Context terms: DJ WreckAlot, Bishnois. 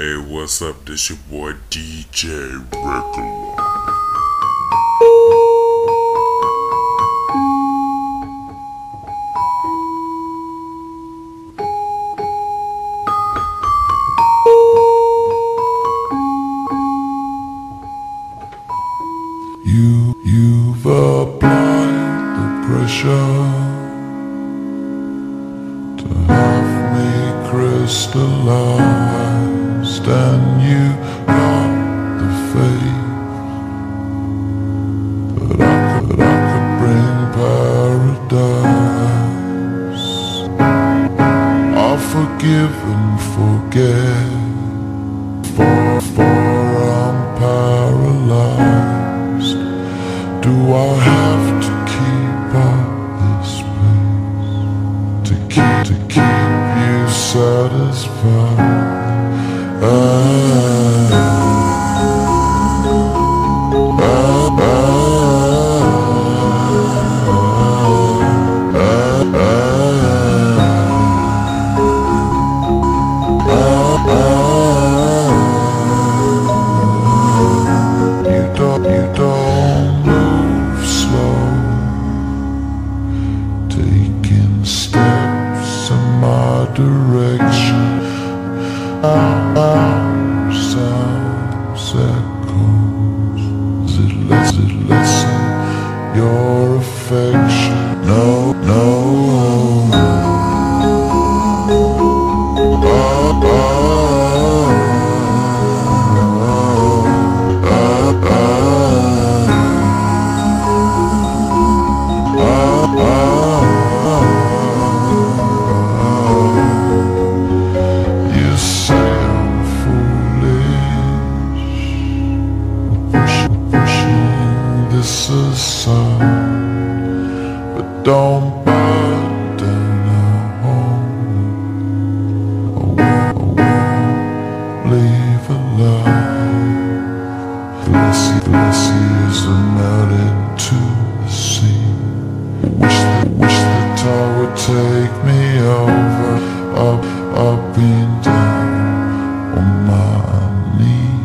Hey, what's up? This your boy DJ WreckAlot. You've applied the pressure to have me crystallize. And you got the faith that I could bring paradise. I'll forgive and forget, for I'm paralyzed. Do I have to keep up this pace to keep you satisfied? You don't move slow, taking steps in my direction. Our sounds echoes. Is it lesson your affection? No. But don't bow down at home. I won't leave alive. Glassy as a melted to the sea. Wish the tide would take me over. Up, up and down on my knees.